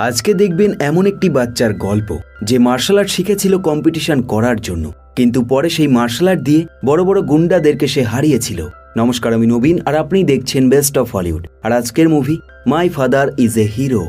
आज के देखबेन एमन एकटी बाच्चार गल्प जे मार्शल आर्ट शिखेछिल कम्पिटिशन करार जोन्नो किन्तु परे सेई मार्शल आर्ट दिए बड़ बड़ गुंडादेरके से हारिएछिल। नमस्कार, आमी नवीन और आपनी देखछेन बेस्ट अफ हलिउड और आजकेर movie my father is a hero.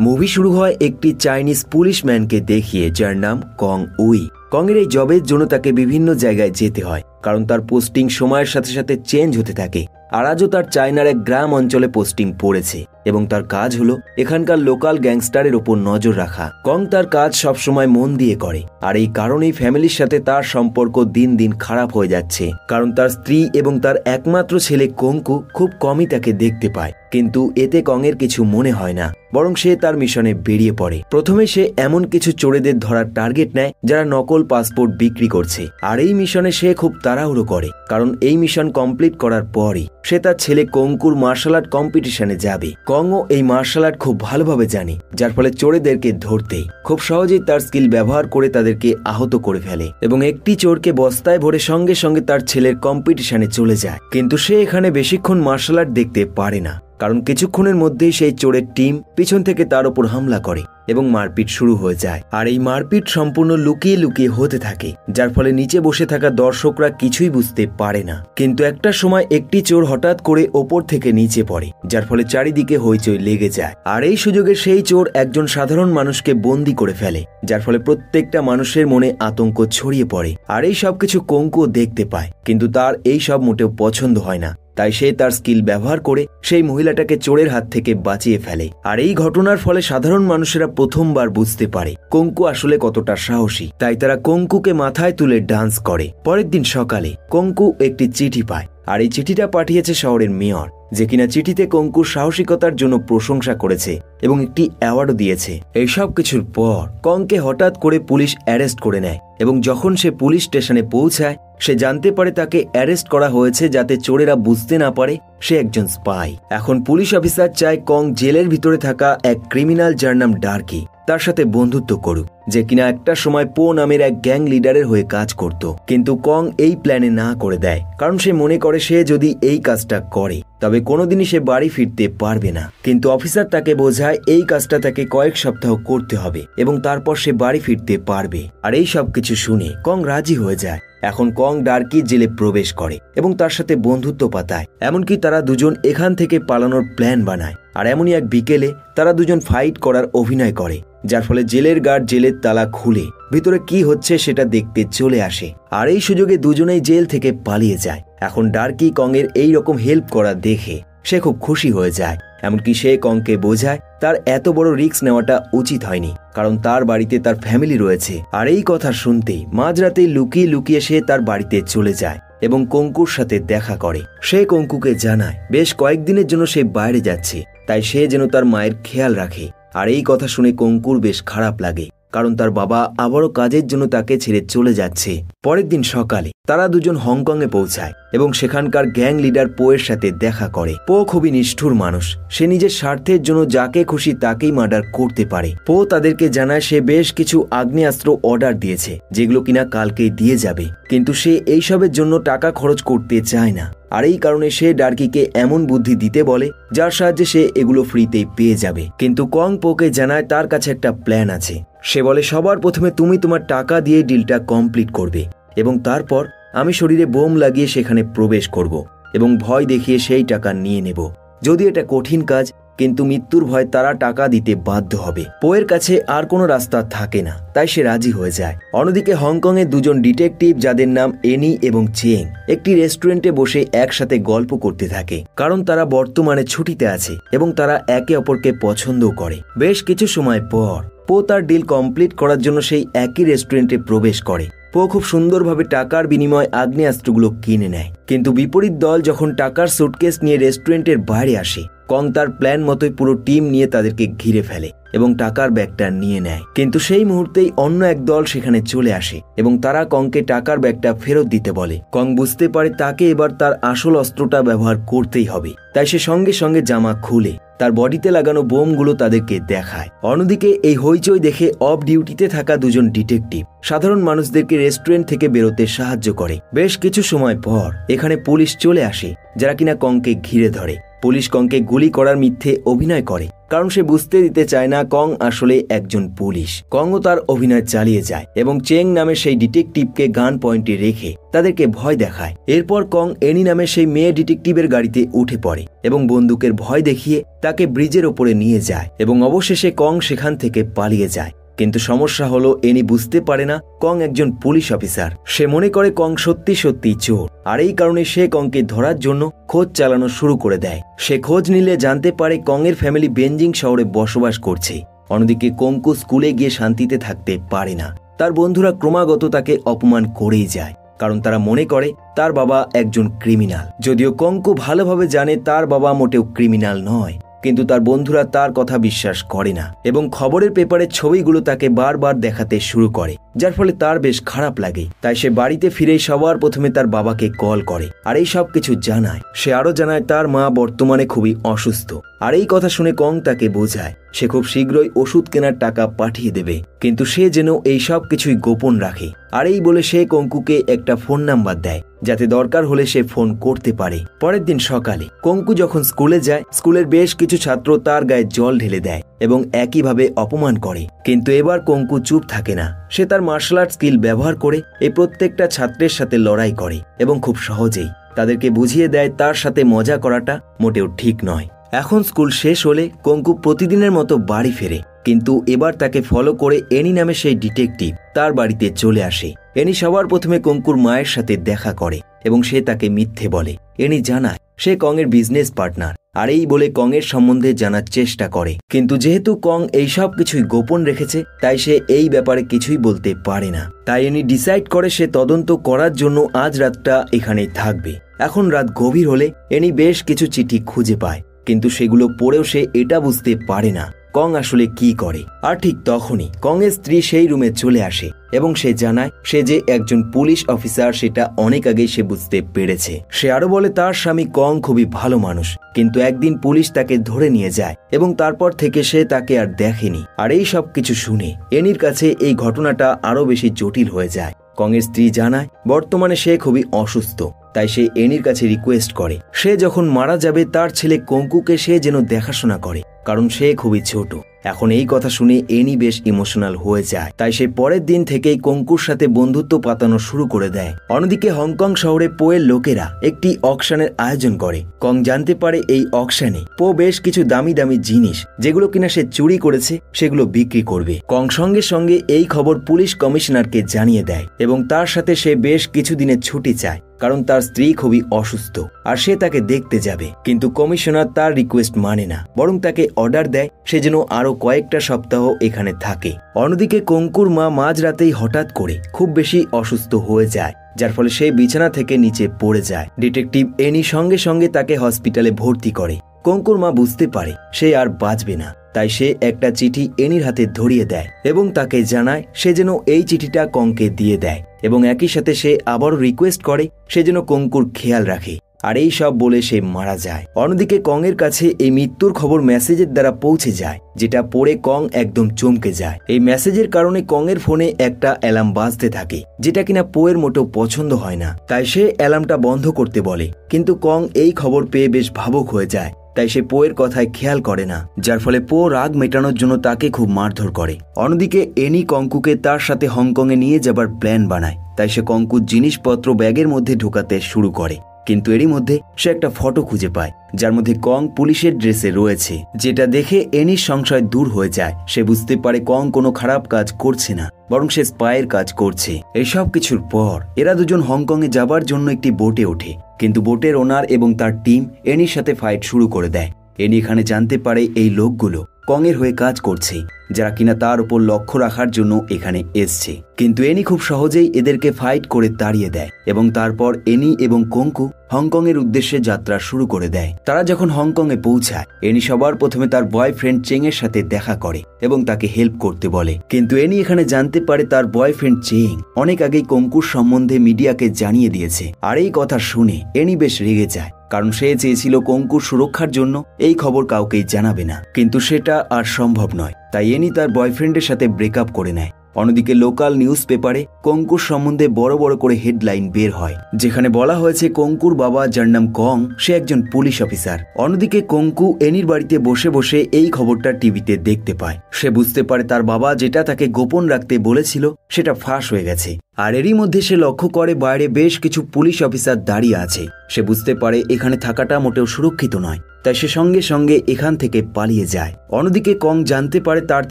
Movie शुरू हय एकटी चाइनीज पुलिस मैन के देखिए जार नाम कंग उई। कंगेर जबेर जोन्नो ताके विभिन्न जायगाय जेते हय कारण तार पोस्टिंग समयेर साथे साथे चेंज होते थाके। और आजो तार चाइनार एक ग्राम अंचले पोस्टिंग पड़ेछे एबं तार काज हलो एखानकार लोकल गैंगस्टारेर ओपर नजर रखा। कंग तार काज सब समय मन दिए करे और एई कारणे फैमिलिर साथे तार सम्पर्क दिन दिन खराब हो जाच्छे कारण तार स्त्री एबं तार एकमात्र छेले कंकु खूब कमई ताके देखते पाय। किन्तु एते कंगेर किछु मने हय ना बरং से तार मिशने बेरिये पड़े। प्रथमे से एमन किछु चोरेदेर धरार टार्गेट नेয় যারা नकल पासपोर्ट बिक्री करছে और এই মিশনে সে খুব তাড়াহুড়ো করে কারণ এই মিশন কমপ্লিট করার পরই সে তার ছেলে কঙ্কুর মার্শাল আর্ট কম্পিটিশনে যাবে। কঙ্গও এই মার্শাল আর্ট খুব ভালোভাবে জানে যার ফলে চোরেদেরকে ধরতে খুব সহজেই তার স্কিল ব্যবহার করে তাদেরকে আহত করে ফেলে এবং একটি চোরকে বস্তায় ভরে সঙ্গে সঙ্গে তার ছেলের কম্পিটিশনে চলে যায়। কিন্তু সে এখানে বেশিক্ষণ মার্শাল আর্ট দেখতে পারে না कारण किछुक्षणের মধ্যেই সেই চোরের টিম পিছন থেকে তার উপর হামলা করে এবং মারপিট শুরু হয়ে যায়। আর এই মারপিট সম্পূর্ণ লুকিয়ে লুকিয়ে হতে থাকে যার ফলে নিচে বসে থাকা দর্শকরা কিছুই বুঝতে পারে না। কিন্তু একটা সময় একটি চোর হঠাৎ করে ওপর থেকে নিচে পড়ে যার ফলে চারিদিকে হইচই লেগে যায়। আর এই সুযোগে সেই চোর একজন সাধারণ মানুষকে বন্দী করে ফেলে যার ফলে প্রত্যেকটা মানুষের মনে আতঙ্ক ছড়িয়ে পড়ে। আর এই সবকিছু কঙ্কু দেখতে পায় কিন্তু তার এই সব মোটেও পছন্দ হয় না তাই সে তার স্কিল ব্যবহার করে সেই মহিলাটাকে চোরের হাত থেকে বাঁচিয়ে ফেলে। আর এই ঘটনার ফলে সাধারণ মানুষেরা প্রথমবার বুঝতে পারে কঙ্কু আসলে কতটা সাহসী তাই তারা কঙ্কুকে মাথায় তুলে ডান্স করে। পরের দিন সকালে কঙ্কু একটি চিঠি পায় আর এই চিঠিটা পাঠিয়েছে শহরের মেয়র যে কিনা চিঠিতে কঙ্কুর সাহসিকতার জন্য প্রশংসা করেছে এবং একটি অ্যাওয়ার্ডও দিয়েছে। এই সব কিছুর পর কঙ্কে হঠাৎ করে পুলিশ অ্যারেস্ট করে নেয় এবং যখন সে পুলিশ স্টেশনে পৌঁছায় সে জানতে পারে তাকে অ্যারেস্ট করা হয়েছে যাতে চোরেরা বুঝতে না পারে সে একজন স্পাই। এখন পুলিশ অফিসার চায় কং জেলের ভিতরে থাকা এক ক্রিমিনাল যার নাম ডার্কি তার সাথে বন্ধুত্ব করুক যে কিনা একটা সময় পো নামের এক গ্যাং লিডারের হয়ে কাজ করত। কিন্তু কং এই প্ল্যানে না করে দেয় কারণ সে মনে করে সে যদি এই কাজটা করে তবে কোনোদিনই সে বাড়ি ফিরতে পারবে না। কিন্তু অফিসার তাকে বোঝায় এই কাজটা তাকে কয়েক সপ্তাহ করতে হবে এবং তারপর সে বাড়ি ফিরতে পারবে। আর এই সব কিছু শুনে কং রাজি হয়ে যায়। এখন কং ডার্কি জেলে প্রবেশ করে এবং তার সাথে বন্ধুত্ব পাতায় এমনকি তারা দুজন এখান থেকে পালানোর প্ল্যান বানায়। আর এমনই এক বিকেলে তারা দুজন ফাইট করার অভিনয় করে যার ফলে জেলের গার্ড জেলের তালা খুলে ভিতরে কি হচ্ছে সেটা দেখতে চলে আসে। আর এই সুযোগে দুজনেই জেল থেকে পালিয়ে যায়। এখন ডার্কি কংয়ের এই রকম হেল্প করা দেখে সে খুব খুশি হয়ে যায় এমনকি সে কংকে বোঝায় তার এত বড় রিস্ক নেওয়াটা উচিত হয়নি কারণ তার বাড়িতে তার ফ্যামিলি রয়েছে। আর এই কথা শুনতেই মাঝরাতে লুকিয়ে লুকিয়ে সে তার বাড়িতে চলে যায় এবং কঙ্কুর সাথে দেখা করে। সে কঙ্কুকে জানায় বেশ কয়েকদিনের জন্য সে বাইরে যাচ্ছে তাই সে যেন তার মায়ের খেয়াল রাখে। আর এই কথা শুনে কঙ্কুর বেশ খারাপ লাগে কারণ তার বাবা আবারও কাজের জন্য তাকে ছেড়ে চলে যাচ্ছে। পরের দিন সকালে তারা দুজন হংকংয়ে পৌঁছায় এবং সেখানকার গ্যাং লিডার পোয়ের সাথে দেখা করে। পো খুবই নিষ্ঠুর মানুষ সে নিজের স্বার্থের জন্য যাকে খুশি তাকেই মার্ডার করতে পারে। পো তাদেরকে জানায় সে বেশ কিছু আগ্নেয়াস্ত্র অর্ডার দিয়েছে যেগুলো কিনা কালকেই দিয়ে যাবে কিন্তু সে এইসবের জন্য টাকা খরচ করতে চায় না। আর এই কারণে সে ডার্কিকে এমন বুদ্ধি দিতে বলে যার সাহায্যে সে এগুলো ফ্রিতেই পেয়ে যাবে। কিন্তু কং পোকে জানায় তার কাছে একটা প্ল্যান আছে। সে বলে সবার প্রথমে তুমি তোমার টাকা দিয়ে ডিলটা কমপ্লিট করবে এবং তারপর আমি শরীরে বোম লাগিয়ে সেখানে প্রবেশ করব এবং ভয় দেখিয়ে সেই টাকা নিয়ে নেব। যদি এটা কঠিন কাজ কিন্তু মৃত্যুর ভয় তারা টাকা দিতে বাধ্য হবে। পোয়ের কাছে আর কোনো রাস্তা থাকে না তাই সে রাজি হয়ে যায়। অন্যদিকে হংকংয়ে দুজন ডিটেকটিভ যাদের নাম এনি এবং চেং একটি রেস্টুরেন্টে বসে একসাথে গল্প করতে থাকে কারণ তারা বর্তমানে ছুটিতে আছে এবং তারা একে অপরকে পছন্দও করে। বেশ কিছু সময় পর পো তার ডিল কমপ্লিট করার জন্য সেই একই রেস্টুরেন্টে প্রবেশ করে। পো খুব সুন্দরভাবে টাকার বিনিময়ে আগ্নেয়াস্ত্রগুলো কিনে নেয়। কিন্তু বিপরীত দল যখন টাকার সুটকেস নিয়ে রেস্টুরেন্টের বাইরে আসে কং তার প্ল্যান মতোই পুরো টিম নিয়ে তাদেরকে ঘিরে ফেলে এবং টাকার ব্যাগটা নিয়ে নেয়। কিন্তু সেই মুহূর্তেই অন্য এক দল সেখানে চলে আসে এবং তারা কংকে টাকার ব্যাগটা ফেরত দিতে বলে। কং বুঝতে পারে তাকে এবার তার আসল অস্ত্রটা ব্যবহার করতেই হবে তাই সে সঙ্গে সঙ্গে জামা খুলে তার বডিতে লাগানো বোমগুলো তাদেরকে দেখায়। অন্যদিকে এই হইচই দেখে অফ ডিউটিতে থাকা দুজন ডিটেকটিভ সাধারণ মানুষদেরকে রেস্টুরেন্ট থেকে বেরোতে সাহায্য করে। বেশ কিছু সময় পর এখানে পুলিশ চলে আসে যারা কিনা কংকে ঘিরে ধরে পুলিশ কংকে গুলি করার মিথ্যে অভিনয় করে কারণ সে বুঝতে দিতে চায় না কং আসলে একজন পুলিশ। কংও তার অভিনয় চালিয়ে যায় এবং চেং নামে সেই ডিটেকটিভকে গান পয়েন্টে রেখে তাদেরকে ভয় দেখায়। এরপর কং এনি নামে সেই মেয়ে ডিটেকটিভের গাড়িতে উঠে পড়ে এবং বন্দুকের ভয় দেখিয়ে তাকে ব্রিজের ওপরে নিয়ে যায় এবং অবশেষে কং সেখান থেকে পালিয়ে যায়। কিন্তু সমস্যা হলো এনি বুঝতে পারে না কং একজন পুলিশ অফিসার। সে মনে করে কং সত্যি সত্যি চোর, আর এই কারণে সে কংকে ধরার জন্য খোঁজ চালানো শুরু করে দেয়। সে খোঁজ নিলে জানতে পারে কংয়ের ফ্যামিলি বেইজিং শহরে বসবাস করছে। অন্যদিকে কংকু স্কুলে গিয়ে শান্তিতে থাকতে পারে না। তার বন্ধুরা ক্রমাগত তাকে অপমান করেই যায় কারণ তারা মনে করে তার বাবা একজন ক্রিমিনাল। যদিও কংকু ভালোভাবে জানে তার বাবা মোটেও ক্রিমিনাল নয়, কিন্তু তার বন্ধুরা তার কথা বিশ্বাস করে না এবং খবরের পেপারের ছবিগুলো তাকে বারবার দেখাতে শুরু করে, যার ফলে তার বেশ খারাপ লাগে। তাই সে বাড়িতে ফিরে সবার প্রথমে তার বাবাকে কল করে আর এই সব কিছু জানায়। সে আরও জানায় তার মা বর্তমানে খুবই অসুস্থ, আর এই কথা শুনে কং তাকে বোঝায় সে খুব শীঘ্রই ওষুধ কেনার টাকা পাঠিয়ে দেবে, কিন্তু সে যেন এই সব কিছুই গোপন রাখে। আর এই বলে সে কঙ্কুকে একটা ফোন নাম্বার দেয় যাতে দরকার হলে সে ফোন করতে পারে। পরের দিন সকালে কঙ্কু যখন স্কুলে যায়, স্কুলের বেশ কিছু ছাত্র তার গায়ে জল ঢেলে দেয় এবং একইভাবে অপমান করে। কিন্তু এবার কঙ্কু চুপ থাকে না। সে তার মার্শাল আর্ট স্কিল ব্যবহার করে এই প্রত্যেকটা ছাত্রের সাথে লড়াই করে এবং খুব সহজেই তাদেরকে বুঝিয়ে দেয় তার সাথে মজা করাটা মোটেও ঠিক নয়। এখন স্কুল শেষ হলে কঙ্কু প্রতিদিনের মতো বাড়ি ফেরে, কিন্তু এবার তাকে ফলো করে এনি নামে সেই ডিটেকটিভ তার বাড়িতে চলে আসে। এনি সবার প্রথমে কঙ্কুর মায়ের সাথে দেখা করে এবং সে তাকে মিথ্যে বলে। এনি জানায় সে কংয়ের বিজনেস পার্টনার, আর এই বলে কংয়ের সম্বন্ধে জানার চেষ্টা করে, কিন্তু যেহেতু কং এইসব কিছুই গোপন রেখেছে তাই সে এই ব্যাপারে কিছুই বলতে পারে না। তাই এনি ডিসাইড করে সে তদন্ত করার জন্য আজ রাতটা এখানেই থাকবে। এখন রাত গভীর হলে এনি বেশ কিছু চিঠি খুঁজে পায়, কিন্তু সেগুলো পড়েও সে এটা বুঝতে পারে না কং আসলে কি করে। আর ঠিক তখনই কংয়ের স্ত্রী সেই রুমে চলে আসে এবং সে জানায় সে যে একজন পুলিশ অফিসার সেটা অনেক আগেই সে বুঝতে পেরেছে। সে আরো বলে তার স্বামী কং খুবই ভালো মানুষ, কিন্তু একদিন পুলিশ তাকে ধরে নিয়ে যায় এবং তারপর থেকে সে তাকে আর দেখেনি। আর এই সব কিছু শুনে এনির কাছে এই ঘটনাটা আরো বেশি জটিল হয়ে যায়। কংয়ের স্ত্রী জানায় বর্তমানে সে খুবই অসুস্থ, তাই সে এনির কাছে রিকোয়েস্ট করে সে যখন মারা যাবে তার ছেলে কঙ্কুকে সে যেন দেখাশোনা করে কারণ সে খুবই ছোট। এখন এই কথা শুনে এনি বেশ ইমোশনাল হয়ে যায়, তাই সে পরের দিন থেকেই কঙ্কুর সাথে বন্ধুত্ব পাতানো শুরু করে দেয়। অন্যদিকে হংকং শহরে পোয়ের লোকেরা একটি অকশনের আয়োজন করে। কং জানতে পারে এই অকশনে পো বেশ কিছু দামি দামি জিনিস যেগুলো কিনা সে চুরি করেছে সেগুলো বিক্রি করবে। কং সঙ্গে সঙ্গে এই খবর পুলিশ কমিশনারকে জানিয়ে দেয় এবং তার সাথে সে বেশ কিছুদিনের ছুটি চায় কারণ তার স্ত্রী খুবই অসুস্থ আর সে তাকে দেখতে যাবে। কিন্তু কমিশনার তার রিকোয়েস্ট মানে না, বরং তাকে অর্ডার দেয় সে যেন আরো কয়েকটা সপ্তাহ এখানে থাকে। অন্যদিকে কঙ্কুর মা মাঝরাতেই হঠাৎ করে খুব বেশি অসুস্থ হয়ে যায়, যার ফলে সে বিছানা থেকে নিচে পড়ে যায়। ডিটেকটিভ এনি সঙ্গে সঙ্গে তাকে হসপিটালে ভর্তি করে। কঙ্কুর মা বুঝতে পারে সে আর বাঁচবে না, তাই সে একটা চিঠি এনির হাতে ধরিয়ে দেয় এবং তাকে জানায় সে যেন এই চিঠিটা কংকে দিয়ে দেয় এবং একই সাথে সে আবারও রিকোয়েস্ট করে সে যেন কঙ্কুর খেয়াল রাখে। আর এই সব বলে সে মারা যায়। অন্যদিকে কংয়ের কাছে এই মৃত্যুর খবর মেসেজের দ্বারা পৌঁছে যায়, যেটা পড়ে কং একদম চমকে যায়। এই মেসেজের কারণে কংয়ের ফোনে একটা অ্যালার্ম বাজতে থাকে যেটা কিনা পোয়ের মোটেও পছন্দ হয় না, তাই সে অ্যালার্মটা বন্ধ করতে বলে। কিন্তু কং এই খবর পেয়ে বেশ ভাবুক হয়ে যায়, তাই সে পোয়ের কথায় খেয়াল করে না, যার ফলে পো রাগ মেটানোর জন্য তাকে খুব মারধর করে। অন্যদিকে এনি কঙ্কুকে তার সাথে হংকংয়ে নিয়ে যাবার প্ল্যান বানায়, তাই সে কঙ্কুর জিনিসপত্র ব্যাগের মধ্যে ঢোকাতে শুরু করে। কিন্তু এরই মধ্যে সে একটা ফটো খুঁজে পায় যার মধ্যে কং পুলিশের ড্রেসে রয়েছে, যেটা দেখে এনির সংশয় দূর হয়ে যায়। সে বুঝতে পারে কং কোনো খারাপ কাজ করছে না, বরং সে স্পাইয়ের কাজ করছে। এইসব কিছুর পর এরা দুজন হংকংয়ে যাবার জন্য একটি বোটে ওঠে, কিন্তু বোটের ওনার এবং তার টিম এনির সাথে ফাইট শুরু করে দেয়। এনি এখানে জানতে পারে এই লোকগুলো কংয়ের হয়ে কাজ করছে, যারা কিনা তার উপর লক্ষ্য রাখার জন্য এখানে এসছে। কিন্তু এনি খুব সহজেই এদেরকে ফাইট করে তাড়িয়ে দেয় এবং তারপর এনি এবং কঙ্কু হংকংয়ের উদ্দেশ্যে যাত্রা শুরু করে দেয়। তারা যখন হংকংয়ে পৌঁছায় এনি সবার প্রথমে তার বয়ফ্রেন্ড চেং এর সাথে দেখা করে এবং তাকে হেল্প করতে বলে। কিন্তু এনি এখানে জানতে পারে তার বয়ফ্রেন্ড চেং অনেক আগেই কঙ্কুর সম্বন্ধে মিডিয়াকে জানিয়ে দিয়েছে। আর এই কথা শুনে এনি বেশ রেগে যায়, কারণ সে চেয়েছিল কঙ্কুর সুরক্ষার জন্য এই খবর কাউকেই জানাবে না, কিন্তু সেটা আর সম্ভব নয়। তাই এনি তার বয়ফ্রেন্ডের সাথে ব্রেক আপ করে নেয়। অন্যদিকে লোকাল নিউজ পেপারে কঙ্কুর সম্বন্ধে বড় বড় করে হেডলাইন বের হয়, যেখানে বলা হয়েছে কঙ্কুর বাবা, যার নাম কং, সে একজন পুলিশ অফিসার। অন্যদিকে কঙ্কু এনির বাড়িতে বসে বসে এই খবরটা টিভিতে দেখতে পায়। সে বুঝতে পারে তার বাবা যেটা তাকে গোপন রাখতে বলেছিল সেটা ফাঁস হয়ে গেছে। আর এরই মধ্যে সে লক্ষ্য করে বাইরে বেশ কিছু পুলিশ অফিসার দাঁড়িয়ে আছে। সে বুঝতে পারে এখানে থাকাটা মোটেও সুরক্ষিত নয়, তাই সে সঙ্গে সঙ্গে এখান থেকে পালিয়ে যায়। অন্যদিকে কং জানতে পারে তার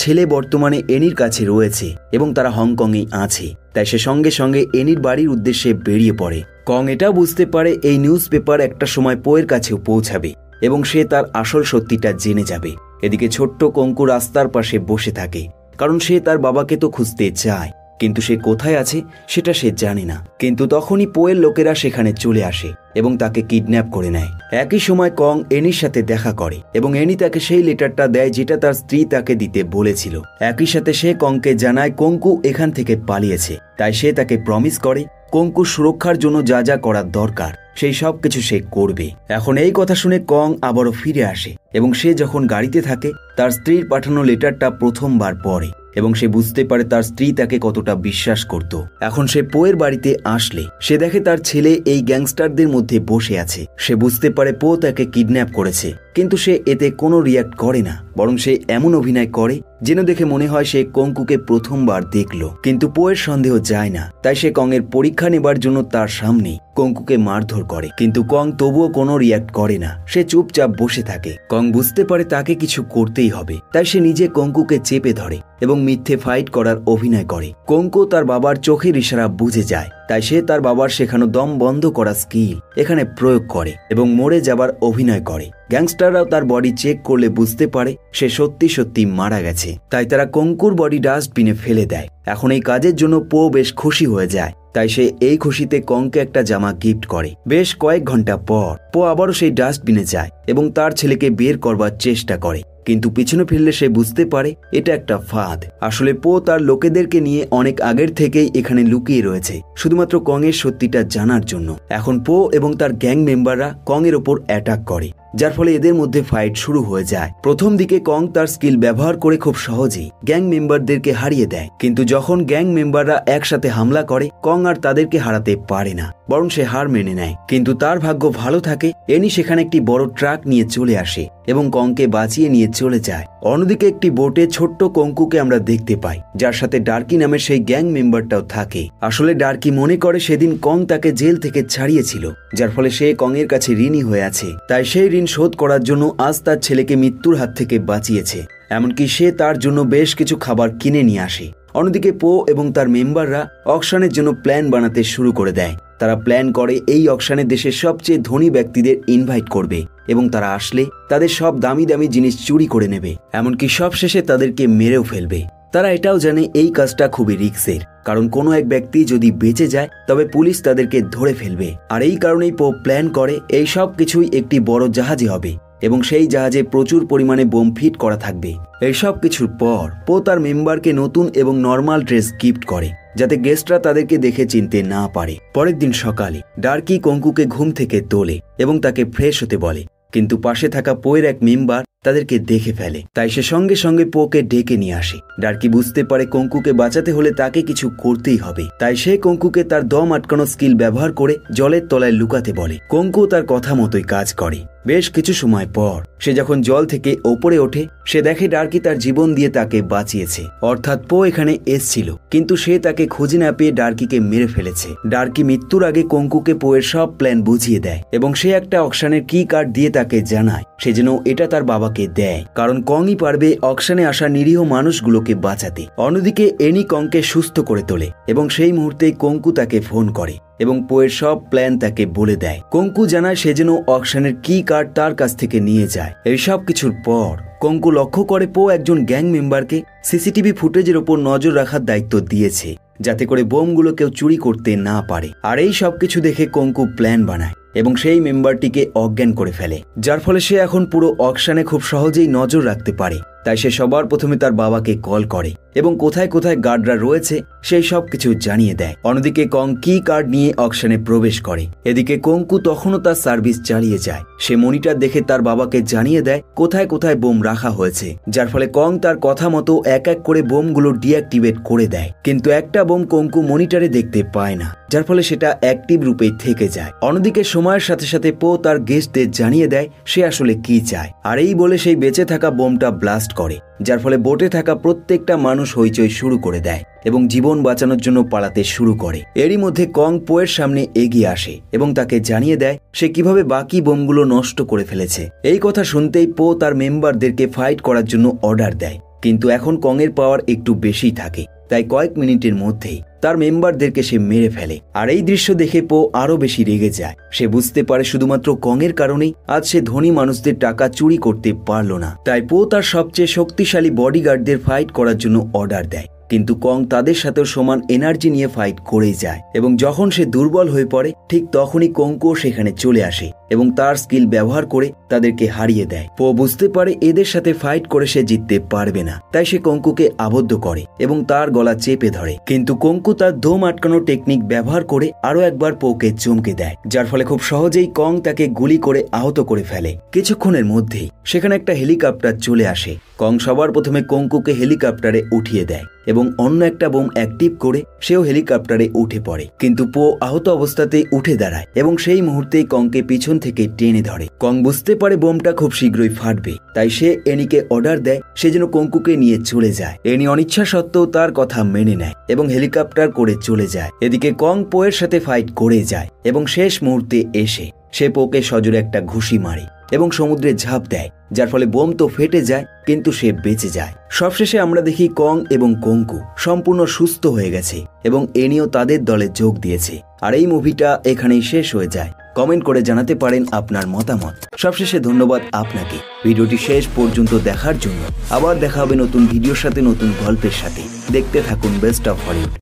ছেলে বর্তমানে এনির কাছে রয়েছে এবং তারা হংকংয়ে আছে, তাই সে সঙ্গে সঙ্গে এনির বাড়ির উদ্দেশ্যে বেরিয়ে পড়ে। কং এটাও বুঝতে পারে এই নিউজ পেপার একটা সময় পোয়ের কাছেও পৌঁছাবে এবং সে তার আসল সত্যিটা জেনে যাবে। এদিকে ছোট্ট কঙ্কু রাস্তার পাশে বসে থাকে, কারণ সে তার বাবাকে তো খুঁজতে চায়, কিন্তু সে কোথায় আছে সেটা সে জানে না। কিন্তু তখনই পোয়ের লোকেরা সেখানে চলে আসে এবং তাকে কিডন্যাপ করে নেয়। একই সময় কং এনির সাথে দেখা করে এবং এনি তাকে সেই লেটারটা দেয় যেটা তার স্ত্রী তাকে দিতে বলেছিল। একই সাথে সে কংকে জানায় কঙ্কু এখান থেকে পালিয়েছে, তাই সে তাকে প্রমিস করে কঙ্কু সুরক্ষার জন্য যা যা করার দরকার সেই সব কিছু সে করবে। এখন এই কথা শুনে কং আবারও ফিরে আসে এবং সে যখন গাড়িতে থাকে তার স্ত্রীর পাঠানো লেটারটা প্রথমবার পড়ে এবং সে বুঝতে পারে তার স্ত্রী তাকে কতটা বিশ্বাস করত। এখন সে পোয়ের বাড়িতে আসলে সে দেখে তার ছেলে এই গ্যাংস্টারদের মধ্যে বসে আছে। সে বুঝতে পারে পো তাকে কিডন্যাপ করেছে, কিন্তু সে এতে কোনো রিয়াক্ট করে না, বরং সে এমন অভিনয় করে যেন দেখে মনে হয় সে কঙ্কুকে প্রথমবার দেখল। কিন্তু পোয়ের সন্দেহ যায় না, তাই সে কং এর পরীক্ষা নেবার জন্য তার সামনে কঙ্কুকে মারধর করে, কিন্তু কং তবুও কোনো রিয়াক্ট করে না, সে চুপচাপ বসে থাকে। কং বুঝতে পারে তাকে কিছু করতেই হবে, তাই সে নিজে কঙ্কুকে চেপে ধরে এবং মিথ্যে ফাইট করার অভিনয় করে। কঙ্কু তার বাবার চোখের ইশারা বুঝে যায়, তাই সে তার বাবার শেখানো দম বন্ধ করা স্কিল এখানে প্রয়োগ করে এবং মরে যাবার অভিনয় করে। গ্যাংস্টাররাও তার বডি চেক করলে বুঝতে পারে সে সত্যি সত্যি মারা গেছে, তাই তারা কঙ্কুর বডি ডাস্টবিনে ফেলে দেয়। এখন এই কাজের জন্য পো বেশ খুশি হয়ে যায়, তাই সে এই খুশিতে কংকে একটা জামা গিফট করে। বেশ কয়েক ঘন্টা পর পো আবারও সেই ডাস্টবিনে যায় এবং তার ছেলেকে বের করবার চেষ্টা করে, কিন্তু পিছনে ফিরলে সে বুঝতে পারে এটা একটা ফাঁদ। আসলে পো তার লোকেদেরকে নিয়ে অনেক আগের থেকেই এখানে লুকিয়ে রয়েছে, শুধুমাত্র কং এর সত্যিটা জানার জন্য। এখন পো এবং তার গ্যাং মেম্বাররা কং এর ওপর অ্যাটাক করে, যার ফলে এদের মধ্যে ফাইট শুরু হয়ে যায়। প্রথম দিকে কং তার স্কিল ব্যবহার করে খুব সহজেই গ্যাং মেম্বারদেরকে হারিয়ে দেয়, কিন্তু যখন গ্যাং মেম্বাররা একসাথে হামলা করে কং আর তাদেরকে হারাতে পারে না, বরং সে হার মেনে নেয়। কিন্তু তার ভাগ্য ভালো থাকে, এনি সেখানে একটি বড় ট্রাক নিয়ে চলে আসে এবং কংকে বাঁচিয়ে নিয়ে চলে যায়। অন্যদিকে একটি বোটে ছোট্ট কঙ্কুকে আমরা দেখতে পাই, যার সাথে ডার্কি নামের সেই গ্যাং মেম্বারটাও থাকে। আসলে ডার্কি মনে করে সেদিন কং তাকে জেল থেকে ছাড়িয়েছিল, যার ফলে সে কং এর কাছে ঋণী হয়ে আছে, তাই সেই ঋণ শোধ করার জন্য আজ তার ছেলেকে মৃত্যুর হাত থেকে বাঁচিয়েছে। এমনকি সে তার জন্য বেশ কিছু খাবার কিনে নিয়ে আসে। অন্যদিকে পো এবং তার মেম্বাররা অকশনের জন্য প্ল্যান বানাতে শুরু করে দেয়। তারা প্ল্যান করে এই অকশানে দেশের সবচেয়ে ধনী ব্যক্তিদের ইনভাইট করবে এবং তারা আসলে তাদের সব দামি দামি জিনিস চুরি করে নেবে, এমনকি সবশেষে তাদেরকে মেরেও ফেলবে। তারা এটাও জানে এই কাজটা খুবই রিস্কের, কারণ কোনো এক ব্যক্তি যদি বেঁচে যায় তবে পুলিশ তাদেরকে ধরে ফেলবে। আর এই কারণেই পো প্ল্যান করে এই সব কিছুই একটি বড় জাহাজে হবে এবং সেই জাহাজে প্রচুর পরিমাণে বোম ফিট করা থাকবে। এইসব কিছুর পর পো তার মেম্বারকে নতুন এবং নর্মাল ড্রেস গিফট করে, যাতে গেস্টরা তাদেরকে দেখে চিনতে না পারে। পরের দিন সকালে ডার্কি কঙ্কুকে ঘুম থেকে তোলে এবং তাকে ফ্রেশ হতে বলে, কিন্তু পাশে থাকা পোয়ের এক মেম্বার তাদেরকে দেখে ফেলে, তাই সে সঙ্গে সঙ্গে পোকে ডেকে নিয়ে আসে। ডার্কি বুঝতে পারে কঙ্কুকে বাঁচাতে হলে তাকে কিছু করতেই হবে, তাই সে কঙ্কুকে তার দম আটকানো স্কিল ব্যবহার করে জলের তলায় লুকাতে বলে। কঙ্কু তার কথা মতোই কাজ করে। বেশ কিছু সময় পর সে যখন জল থেকে ওপরে ওঠে, সে দেখে ডার্কি তার জীবন দিয়ে তাকে বাঁচিয়েছে, অর্থাৎ পো এখানে এসেছিল, কিন্তু সে তাকে খুঁজে না পেয়ে ডার্কিকে মেরে ফেলেছে। ডার্কি মৃত্যুর আগে কঙ্কুকে পোয়ের সব প্ল্যান বুঝিয়ে দেয় এবং সে একটা অকশানের কি কার্ড দিয়ে তাকে জানায় সে যেন এটা তার বাবাকে দেয়, কারণ কংই পারবে অকশানে আসা নিরীহ মানুষগুলোকে বাঁচাতে। অন্যদিকে এনি কংকে সুস্থ করে তোলে এবং সেই মুহূর্তে কঙ্কু তাকে ফোন করে এবং পোয়ের সব প্ল্যান তাকে বলে দেয়। কঙ্কু জানায় সে যেন অকশানের কি কার্ড তার কাছ থেকে নিয়ে যায়। এই সব কিছুর পর কঙ্কু লক্ষ্য করে পো একজন গ্যাং মেম্বারকে সিসিটিভি ফুটেজের ওপর নজর রাখার দায়িত্ব দিয়েছে, যাতে করে বোমগুলো কেউ চুরি করতে না পারে। আর এই সব কিছু দেখে কঙ্কু প্ল্যান বানায় এবং সেই মেম্বারটিকে অজ্ঞান করে ফেলে, যার ফলে সে এখন পুরো অকশানে খুব সহজেই নজর রাখতে পারে তাই সে সবার প্রথমে তার বাবাকে কল করে এবং কোথায় কোথায় গার্ডরা রয়েছে সেই সব কিছু জানিয়ে দেয়। অন্যদিকে কং কি কার্ড নিয়ে অকশনে প্রবেশ করে। এদিকে কঙ্কু তখনও তার সার্ভিস চালিয়ে যায়। সে মনিটর দেখে তার বাবাকে জানিয়ে দেয় কোথায় কোথায় বোম রাখা হয়েছে, যার ফলে কং তার কথা মতো এক এক করে বোমগুলো ডিঅ্যাক্টিভেট করে দেয়। কিন্তু একটা বোম কঙ্কু মনিটরে দেখতে পায় না, যার ফলে সেটা অ্যাক্টিভ রূপেই থেকে যায়। অন্যদিকে সময়ের সাথে সাথে পো তার গেস্টদের জানিয়ে দেয় সে আসলে কি চায়, আর এই বলে সেই বেঁচে থাকা বোমটা ব্লাস্ট করে, যার ফলে বোটে থাকা প্রত্যেকটা মানুষ হইচই শুরু করে দেয় এবং জীবন বাঁচানোর জন্য পালাতে শুরু করে। এরই মধ্যে কং পোয়ের সামনে এগিয়ে আসে এবং তাকে জানিয়ে দেয় সে কিভাবে বাকি বোমগুলো নষ্ট করে ফেলেছে। এই কথা শুনতেই পো তার মেম্বারদেরকে ফাইট করার জন্য অর্ডার দেয়, কিন্তু এখন কংয়ের পাওয়ার একটু বেশি থাকে, তাই কয়েক মিনিটের মধ্যেই তার মেম্বারদেরকে সে মেরে ফেলে। আর এই দৃশ্য দেখে পো আরো বেশি রেগে যায়। সে বুঝতে পারে শুধুমাত্র কংয়ের কারণেই আজ সে ধনী মানুষদের টাকা চুরি করতে পারল না, তাই পো তার সবচেয়ে শক্তিশালী বডিগার্ডদের ফাইট করার জন্য অর্ডার দেয়। কিন্তু কং তাদের সাথেও সমান এনার্জি নিয়ে ফাইট করেই যায় এবং যখন সে দুর্বল হয়ে পড়ে ঠিক তখনই কঙ্কু সেখানে চলে আসে এবং তার স্কিল ব্যবহার করে তাদেরকে হারিয়ে দেয়। পো বুঝতে পারে এদের সাথে ফাইট করে সে জিততে পারবে না, তাই সে কঙ্কুকে আবদ্ধ করে এবং তার গলা চেপে ধরে। কিন্তু কঙ্কু তার দম আটকানো টেকনিক ব্যবহার করে আরো একবার পোকে চমকে দেয়, যার ফলে খুব সহজেই কং তাকে গুলি করে আহত করে ফেলে। কিছুক্ষণের মধ্যেই সেখানে একটা হেলিকপ্টার চলে আসে। কং সবার প্রথমে কঙ্কুকে হেলিকপ্টারে উঠিয়ে দেয় এবং অন্য একটা বোম অ্যাক্টিভ করে সেও হেলিকপ্টারে উঠে পড়ে। কিন্তু পো আহত অবস্থাতেই উঠে দাঁড়ায় এবং সেই মুহূর্তেই কংকে পিছন থেকে টেনে ধরে। কং বুঝতে পারে বোমটা খুব শীঘ্রই ফাটবে, তাই সে এনিকে অর্ডার দেয় সে যেন কঙ্কুকে নিয়ে চলে যায়। এনি অনিচ্ছা সত্ত্বেও তার কথা মেনে নেয় এবং হেলিকপ্টার করে চলে যায়। এদিকে কং পোয়ের সাথে ফাইট করে যায় এবং শেষ মুহূর্তে এসে সে পোকে সজোরে একটা ঘুষি মারে এবং সমুদ্রে ঝাঁপ দেয়, যার ফলে বোম তো ফেটে যায় কিন্তু সে বেঁচে যায়। সবশেষে আমরা দেখি কং এবং কঙ্কু সম্পূর্ণ সুস্থ হয়ে গেছে এবং এনিও তাদের দলে যোগ দিয়েছে। আর এই মুভিটা এখানেই শেষ হয়ে যায়। কমেন্ট করে জানাতে পারেন আপনার মতামত। সবশেষে ধন্যবাদ আপনাকে ভিডিওটি শেষ পর্যন্ত দেখার জন্য। আবার দেখা হবে নতুন ভিডিওর সাথে, নতুন গল্পের সাথে। দেখতে থাকুন বেস্ট অফ হলিউড।